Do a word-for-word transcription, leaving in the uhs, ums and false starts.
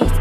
She